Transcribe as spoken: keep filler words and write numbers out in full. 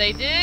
they did.